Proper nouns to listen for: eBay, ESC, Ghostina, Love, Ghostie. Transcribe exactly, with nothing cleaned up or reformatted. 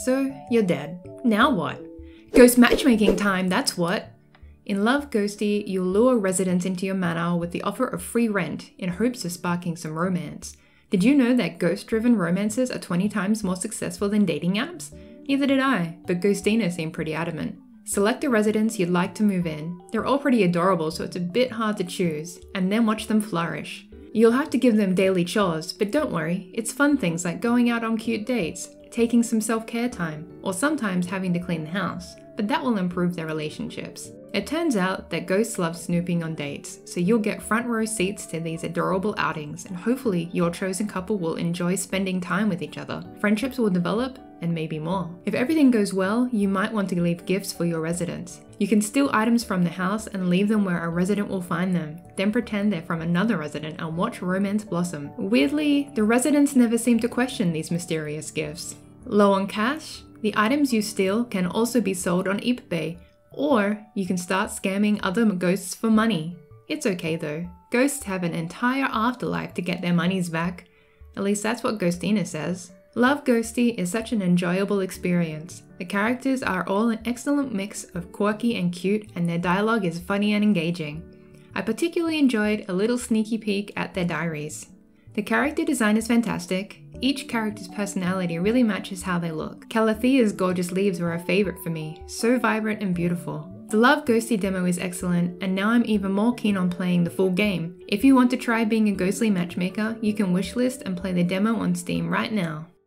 So you're dead. Now what? Ghost matchmaking time, that's what. In Love, Ghostie, you'll lure residents into your manor with the offer of free rent in hopes of sparking some romance. Did you know that ghost-driven romances are twenty times more successful than dating apps? Neither did I, but Ghostina seemed pretty adamant. Select the residents you'd like to move in. They're all pretty adorable, so it's a bit hard to choose, and then watch them flourish. You'll have to give them daily chores, but don't worry, it's fun things like going out on cute dates, taking some self-care time, or sometimes having to clean the house, but that will improve their relationships. It turns out that ghosts love snooping on dates, so you'll get front row seats to these adorable outings, and hopefully your chosen couple will enjoy spending time with each other. Friendships will develop, and maybe more. If everything goes well, you might want to leave gifts for your residents. You can steal items from the house and leave them where a resident will find them, then pretend they're from another resident and watch romance blossom. Weirdly, the residents never seem to question these mysterious gifts. Low on cash? The items you steal can also be sold on eBay, or you can start scamming other ghosts for money. It's okay though. Ghosts have an entire afterlife to get their monies back. At least that's what Ghostina says. Love, Ghostie is such an enjoyable experience. The characters are all an excellent mix of quirky and cute, and their dialogue is funny and engaging. I particularly enjoyed a little sneaky peek at their diaries. The character design is fantastic. Each character's personality really matches how they look. Calathea's gorgeous leaves were a favourite for me, so vibrant and beautiful. The Love, Ghostie demo is excellent, and now I'm even more keen on playing the full game. If you want to try being a ghostly matchmaker, you can wishlist and play the demo on Steam right now.